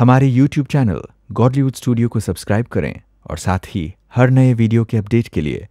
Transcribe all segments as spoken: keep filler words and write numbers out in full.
हमारे YouTube channel Godlywood studio को subscribe करें और साथ ही हर नए वीडियो के अपडेट के लिए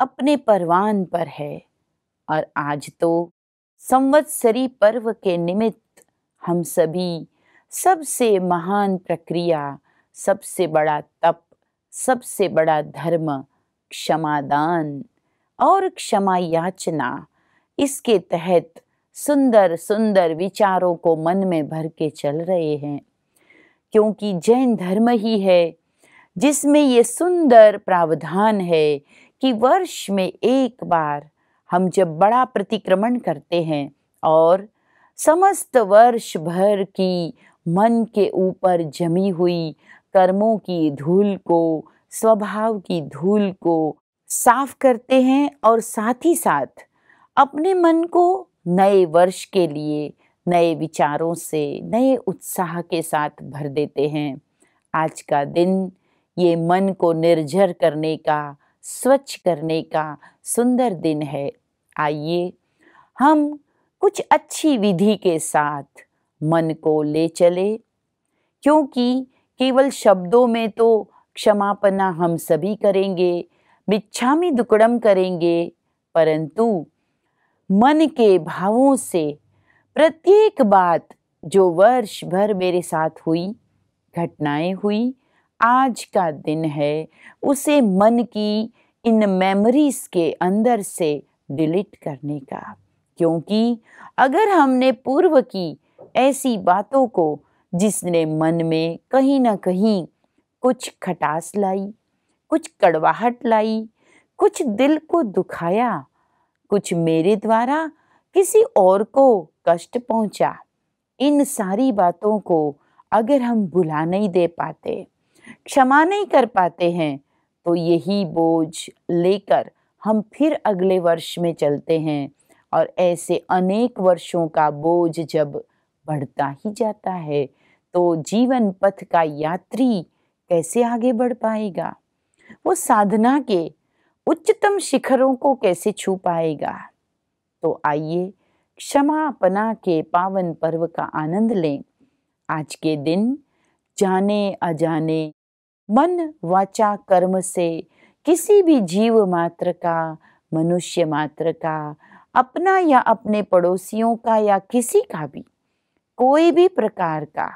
अपने परवान पर है। और आज तो संवत्सरी पर्व के निमित्त हम सभी सबसे महान प्रक्रिया, सबसे बड़ा तप, सबसे बड़ा धर्म क्षमादान और क्षमा याचना, इसके तहत सुंदर सुंदर विचारों को मन में भर के चल रहे हैं, क्योंकि जैन धर्म ही है जिसमें ये सुंदर प्रावधान है कि वर्ष में एक बार हम जब बड़ा प्रतिक्रमण करते हैं और समस्त वर्ष भर की मन के ऊपर जमी हुई कर्मों की धूल को, स्वभाव की धूल को साफ करते हैं और साथ ही साथ अपने मन को नए वर्ष के लिए नए विचारों से, नए उत्साह के साथ भर देते हैं। आज का दिन ये मन को निर्जर करने का, स्वच्छ करने का सुंदर दिन है। आइए हम कुछ अच्छी विधि के साथ मन को ले चले, क्योंकि केवल शब्दों में तो क्षमापना हम सभी करेंगे, मिच्छामी दुकडम करेंगे, परंतु मन के भावों से प्रत्येक बात जो वर्ष भर मेरे साथ हुई, घटनाएं हुई, आज का दिन है उसे मन की इन मेमोरीज के अंदर से डिलीट करने का। क्योंकि अगर हमने पूर्व की ऐसी बातों को जिसने मन में कहीं ना कहीं कुछ खटास लाई, कुछ कड़वाहट लाई, कुछ दिल को दुखाया, कुछ मेरे द्वारा किसी और को कष्ट पहुंचा, इन सारी बातों को अगर हम भुला नहीं दे पाते, क्षमा नहीं कर पाते हैं, तो यही बोझ लेकर हम फिर अगले वर्ष में चलते हैं और ऐसे अनेक वर्षों का बोझ जब बढ़ता ही जाता है तो जीवन पथ का यात्री कैसे आगे बढ़ पाएगा, वो साधना के उच्चतम शिखरों को कैसे छू पाएगा। तो आइए क्षमापना के पावन पर्व का आनंद लें। आज के दिन जाने अजाने मन वाचा कर्म से किसी भी जीव मात्र का, मनुष्य मात्र का, अपना या अपने पड़ोसियों का या किसी का भी कोई भी प्रकार का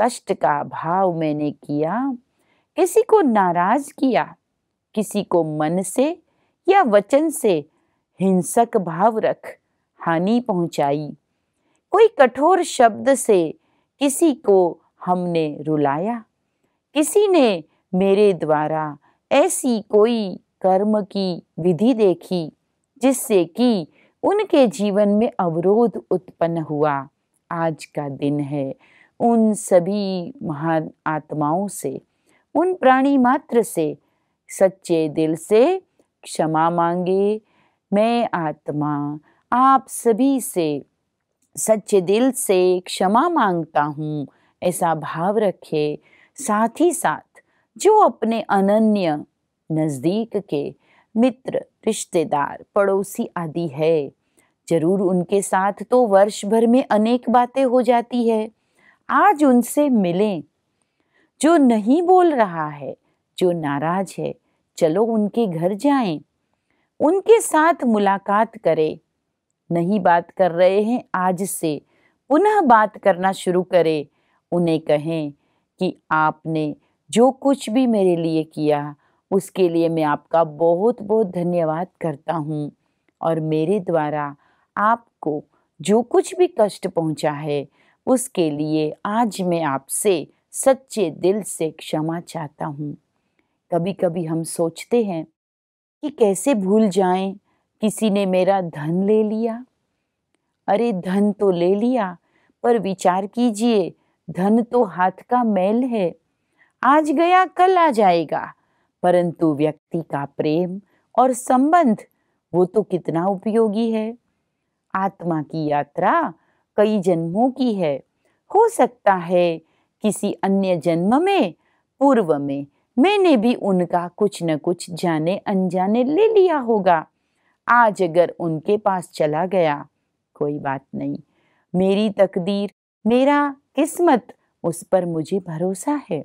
कष्ट का भाव मैंने किया, किसी को नाराज किया, किसी को मन से या वचन से हिंसक भाव रख हानि पहुंचाई, कोई कठोर शब्द से किसी को हमने रुलाया, किसी ने मेरे द्वारा ऐसी कोई कर्म की विधि देखी जिससे कि उनके जीवन में अवरोध उत्पन्न हुआ, आज का दिन है उन सभी महान आत्माओं से, उन प्राणी मात्र से सच्चे दिल से क्षमा मांगे। मैं आत्मा आप सभी से सच्चे दिल से क्षमा मांगता हूँ, ऐसा भाव रखे। साथ ही साथ जो अपने अनन्य नज़दीक के मित्र, रिश्तेदार, पड़ोसी आदि है, जरूर उनके साथ तो वर्ष भर में अनेक बातें हो जाती है, आज उनसे मिलें। जो नहीं बोल रहा है, जो नाराज है, चलो उनके घर जाएं, उनके साथ मुलाकात करें। नहीं बात कर रहे हैं, आज से पुनः बात करना शुरू करें, उन्हें कहें कि आपने जो कुछ भी मेरे लिए किया उसके लिए मैं आपका बहुत बहुत धन्यवाद करता हूँ। और मेरे द्वारा आपको जो कुछ भी कष्ट पहुँचा है उसके लिए आज मैं आपसे सच्चे दिल से क्षमा चाहता हूँ। कभी कभी हम सोचते हैं कि कैसे भूल जाएं, किसी ने मेरा धन ले लिया। अरे धन तो ले लिया, पर विचार कीजिए, धन तो हाथ का मैल है, आज गया कल आ जाएगा। परंतु व्यक्ति का प्रेम और संबंध वो तो कितना उपयोगी है। आत्मा की यात्रा कई जन्मों की है। हो सकता है किसी अन्य जन्म में पूर्व में मैंने भी उनका कुछ न कुछ जाने अनजाने ले लिया होगा। आज अगर उनके पास चला गया कोई बात नहीं, मेरी तकदीर मेरा किस्मत उस पर मुझे भरोसा है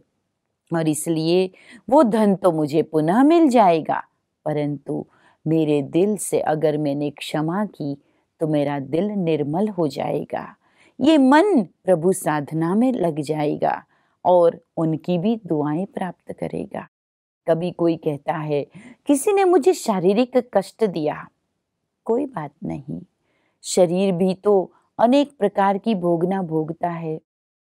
और इसलिए वो धन तो मुझे पुनः मिल जाएगा। परंतु मेरे दिल से अगर मैंने क्षमा की तो मेरा दिल निर्मल हो जाएगा, ये मन प्रभु साधना में लग जाएगा और उनकी भी दुआएं प्राप्त करेगा। कभी कोई कहता है किसी ने मुझे शारीरिक कष्ट दिया, कोई बात नहीं, शरीर भी तो अनेक प्रकार की भोगना भोगता है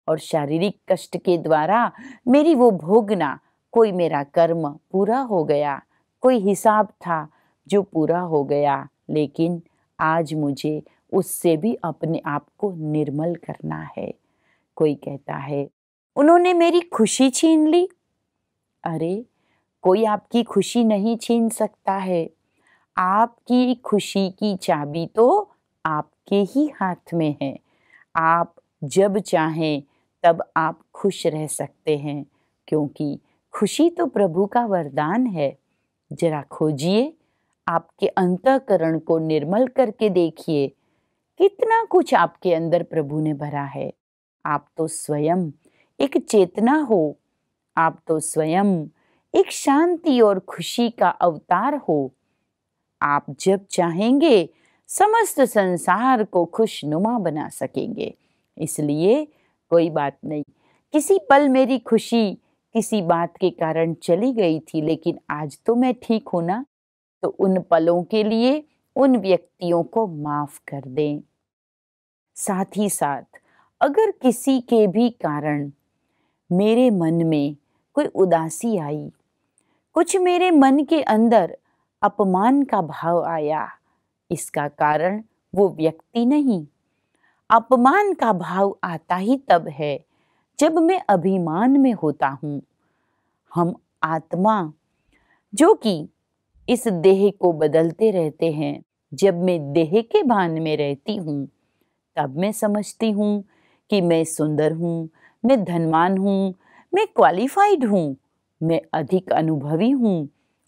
और शारीरिक कष्ट के द्वारा मेरी वो भोगना, कोई मेरा कर्म पूरा हो गया, कोई हिसाब था जो पूरा हो गया, लेकिन आज मुझे उससे भी अपने आप को निर्मल करना है। कोई कहता है उन्होंने मेरी खुशी छीन ली, अरे कोई आपकी खुशी नहीं छीन सकता है। आपकी खुशी की चाबी तो आपके ही हाथ में है। आप जब चाहें तब आप खुश रह सकते हैं, क्योंकि खुशी तो प्रभु का वरदान है। जरा खोजिए, आपके अंतःकरण को निर्मल करके देखिए, कितना कुछ आपके अंदर प्रभु ने भरा है। आप तो स्वयं एक चेतना हो, आप तो स्वयं एक शांति और खुशी का अवतार हो। आप जब चाहेंगे समस्त संसार को खुशनुमा बना सकेंगे। इसलिए कोई बात नहीं, किसी पल मेरी खुशी किसी बात के कारण चली गई थी, लेकिन आज तो मैं ठीक हूं ना, तो उन पलों के लिए उन व्यक्तियों को माफ कर दें। साथ ही साथ अगर किसी के भी कारण मेरे मन में कोई उदासी आई, कुछ मेरे मन के अंदर अपमान का भाव आया, इसका कारण वो व्यक्ति नहीं। अपमान का भाव आता ही तब है जब मैं अभिमान में होता हूँ। हम आत्मा जो कि इस देह को बदलते रहते हैं, जब मैं देह के भान में रहती हूँ तब मैं समझती हूँ कि मैं सुंदर हूँ, मैं धनवान हूँ, मैं क्वालिफाइड हूँ, मैं अधिक अनुभवी हूँ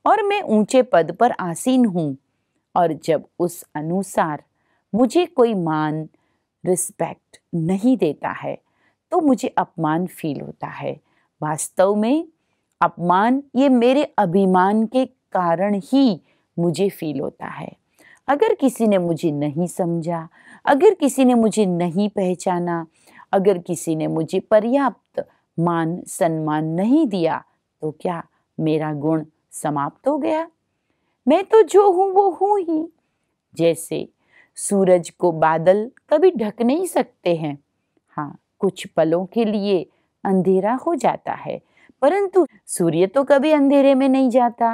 और मैं ऊंचे पद पर आसीन हूँ। और जब उस अनुसार मुझे कोई मान रिस्पेक्ट नहीं देता है तो मुझे अपमान फील होता है। वास्तव में अपमान ये मेरे अभिमान के कारण ही मुझे फील होता है। अगर किसी ने मुझे नहीं समझा, अगर किसी ने मुझे नहीं पहचाना, अगर किसी ने मुझे पर्याप्त मान सम्मान नहीं दिया, तो क्या मेरा गुण समाप्त हो गया? मैं तो जो हूँ वो हूँ ही। जैसे सूरज को बादल कभी ढक नहीं सकते हैं, हाँ कुछ पलों के लिए अंधेरा हो जाता है, परंतु सूर्य तो कभी अंधेरे में नहीं जाता।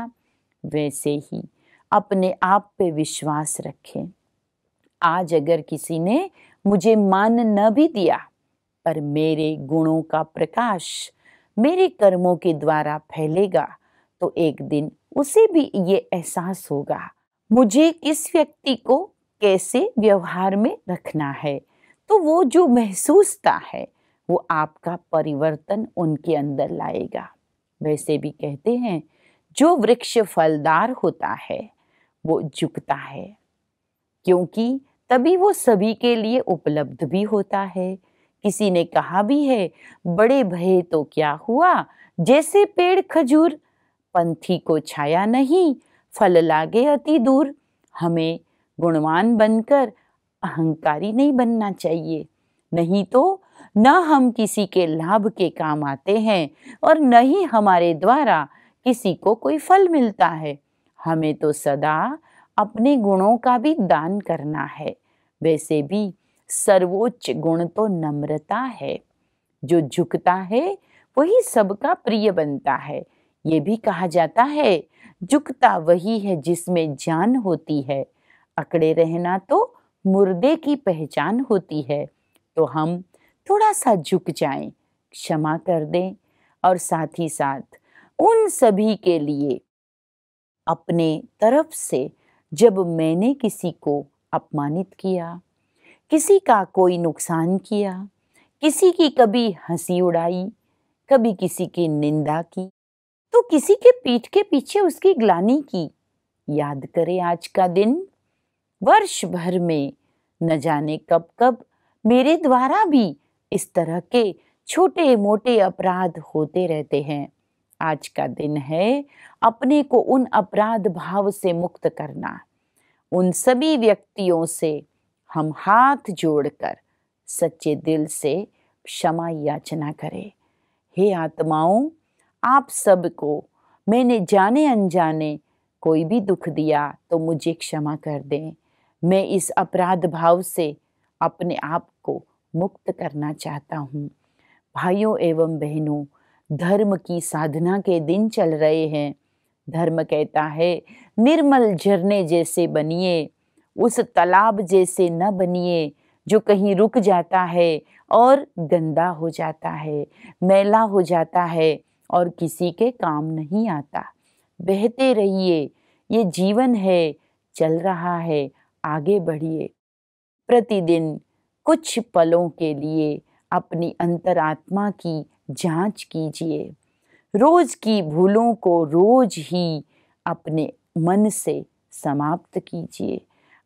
वैसे ही अपने आप पे विश्वास रखें। आज अगर किसी ने मुझे मान न भी दिया, पर मेरे गुणों का प्रकाश मेरे कर्मों के द्वारा फैलेगा, तो एक दिन उसे भी ये एहसास होगा मुझे किस व्यक्ति को कैसे व्यवहार में रखना है। तो वो जो महसूसता है वो आपका परिवर्तन उनके अंदर लाएगा। वैसे भी कहते हैं जो वृक्ष फलदार होता है वो झुकता है, क्योंकि तभी वो सभी के लिए उपलब्ध भी होता है। किसी ने कहा भी है, बड़े भये तो क्या हुआ, जैसे पेड़ खजूर, पंथी को छाया नहीं, फल लागे अति दूर। हमें गुणवान बनकर अहंकारी नहीं बनना चाहिए, नहीं तो न हम किसी के लाभ के काम आते हैं और न ही हमारे द्वारा किसी को कोई फल मिलता है। हमें तो सदा अपने गुणों का भी दान करना है। वैसे भी सर्वोच्च गुण तो नम्रता है। जो झुकता है वही सबका प्रिय बनता है। ये भी कहा जाता है झुकता वही है जिसमें जान होती है। अकड़े रहना तो मुर्दे की पहचान होती है। तो हम थोड़ा सा झुक जाएं, क्षमा कर दें और साथ ही साथ उन सभी के लिए अपने तरफ से जब मैंने किसी को अपमानित किया, किसी का कोई नुकसान किया, किसी की कभी हंसी उड़ाई, कभी किसी की निंदा की, तो किसी के पीठ के पीछे उसकी ग्लानि की। याद करें आज का दिन। वर्ष भर में न जाने कब कब मेरे द्वारा भी इस तरह के छोटे मोटे अपराध होते रहते हैं। आज का दिन है अपने को उन अपराध भाव से मुक्त करना। उन सभी व्यक्तियों से हम हाथ जोड़कर सच्चे दिल से क्षमा याचना करें। हे आत्माओं, आप सबको मैंने जाने अनजाने कोई भी दुख दिया तो मुझे क्षमा कर दें। मैं इस अपराध भाव से अपने आप को मुक्त करना चाहता हूँ। भाइयों एवं बहनों, धर्म की साधना के दिन चल रहे हैं। धर्म कहता है निर्मल झरने जैसे बनिए, उस तालाब जैसे न बनिए जो कहीं रुक जाता है और गंदा हो जाता है, मैला हो जाता है और किसी के काम नहीं आता। बहते रहिए, ये जीवन है, चल रहा है, आगे बढ़िए। प्रतिदिन कुछ पलों के लिए अपनी अंतरात्मा की जांच कीजिए। रोज की भूलों को रोज ही अपने मन से समाप्त कीजिए।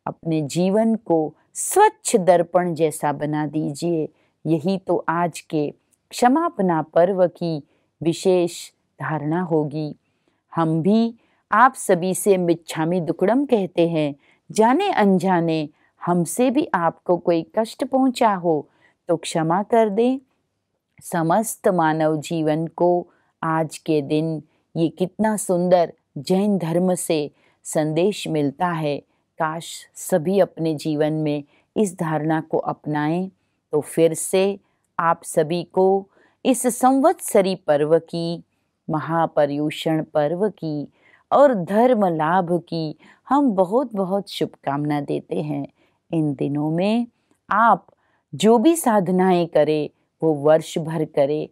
अपने जीवन को स्वच्छ दर्पण जैसा बना दीजिए। यही तो आज के क्षमापना पर्व की विशेष धारणा होगी। हम भी आप सभी से मिच्छामी दुकडम कहते हैं। जाने अनजाने हमसे भी आपको कोई कष्ट पहुंचा हो तो क्षमा कर दें। समस्त मानव जीवन को आज के दिन ये कितना सुंदर जैन धर्म से संदेश मिलता है। काश सभी अपने जीवन में इस धारणा को अपनाएं। तो फिर से आप सभी को इस संवत्सरी पर्व की, महापर्युषण पर्व की और धर्म लाभ की हम बहुत बहुत शुभकामना देते हैं। इन दिनों में आप जो भी साधनाएं करें वो वर्ष भर करें।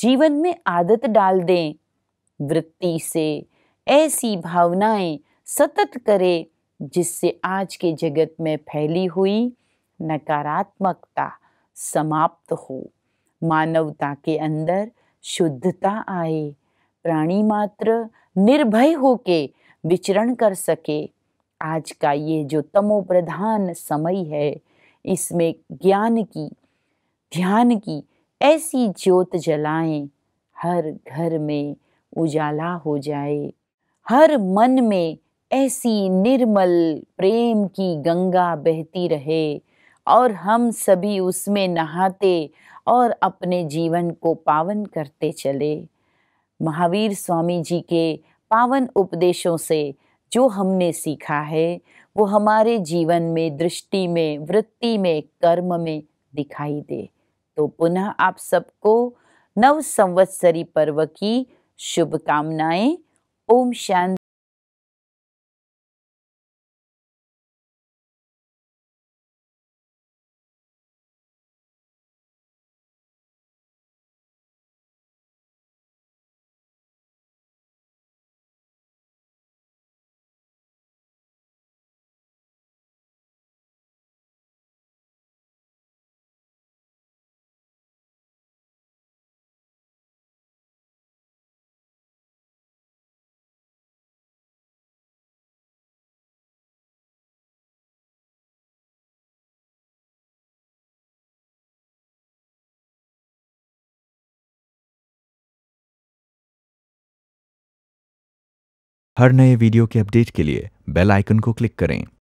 जीवन में आदत डाल दें। वृत्ति से ऐसी भावनाएं सतत करें जिससे आज के जगत में फैली हुई नकारात्मकता समाप्त हो, मानवता के अंदर शुद्धता आए, प्राणी मात्र निर्भय होके विचरण कर सके। आज का ये जो तमोप्रधान समय है, इसमें ज्ञान की, ध्यान की ऐसी ज्योत जलाएं, हर घर में उजाला हो जाए, हर मन में ऐसी निर्मल प्रेम की गंगा बहती रहे और हम सभी उसमें नहाते और अपने जीवन को पावन करते चले। महावीर स्वामी जी के पावन उपदेशों से जो हमने सीखा है वो हमारे जीवन में, दृष्टि में, वृत्ति में, कर्म में दिखाई दे। तो पुनः आप सबको नव संवत्सरी पर्व की शुभकामनाएं। ओम शांति। हर नए वीडियो के अपडेट के लिए बेल आइकन को क्लिक करें।